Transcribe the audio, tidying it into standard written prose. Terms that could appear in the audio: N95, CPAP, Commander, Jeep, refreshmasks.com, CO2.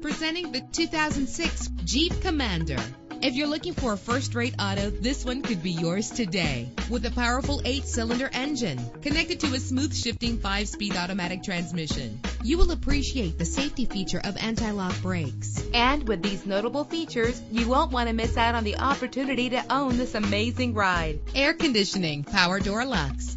Presenting the 2006 Jeep Commander. If you're looking for a first-rate auto, this one could be yours today. With a powerful 8-cylinder engine connected to a smooth shifting 5-speed automatic transmission, you will appreciate the safety feature of anti-lock brakes. And with these notable features, you won't want to miss out on the opportunity to own this amazing ride. Air conditioning, power door locks,